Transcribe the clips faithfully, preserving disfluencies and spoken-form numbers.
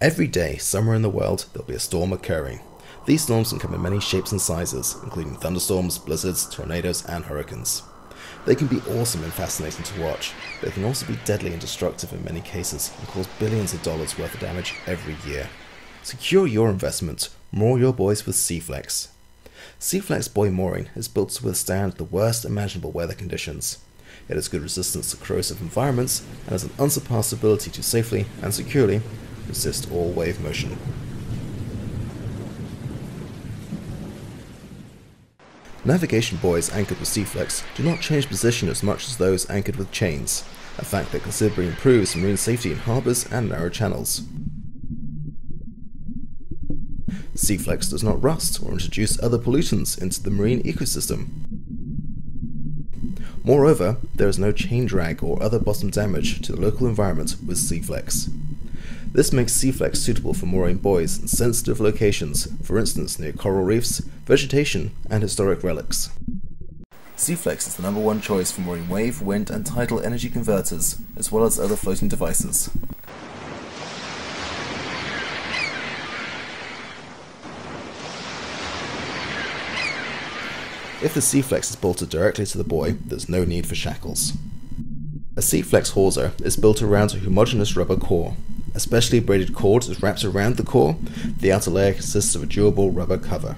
Every day, somewhere in the world, there'll be a storm occurring. These storms can come in many shapes and sizes, including thunderstorms, blizzards, tornadoes, and hurricanes. They can be awesome and fascinating to watch, but they can also be deadly and destructive in many cases and cause billions of dollars worth of damage every year. Secure your investment, moor your buoys with Seaflex. Seaflex buoy mooring is built to withstand the worst imaginable weather conditions. It has good resistance to corrosive environments and has an unsurpassed ability to safely and securely resist all wave motion. Navigation buoys anchored with Seaflex do not change position as much as those anchored with chains, a fact that considerably improves marine safety in harbours and narrow channels. Seaflex does not rust or introduce other pollutants into the marine ecosystem. Moreover, there is no chain drag or other bottom damage to the local environment with Seaflex. This makes Seaflex suitable for mooring buoys in sensitive locations, for instance near coral reefs, vegetation, and historic relics. Seaflex is the number one choice for mooring wave, wind, and tidal energy converters, as well as other floating devices. If the Seaflex is bolted directly to the buoy, there's no need for shackles. A Seaflex hawser is built around a homogeneous rubber core. A specially braided cord is wrapped around the core. The outer layer consists of a durable rubber cover.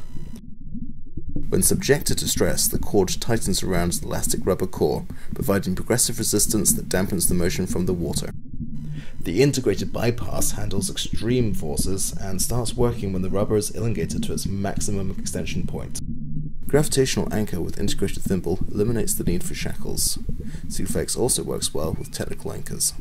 When subjected to stress, the cord tightens around the elastic rubber core, providing progressive resistance that dampens the motion from the water. The integrated bypass handles extreme forces and starts working when the rubber is elongated to its maximum extension point. Gravitational anchor with integrated thimble eliminates the need for shackles. Seaflex also works well with technical anchors.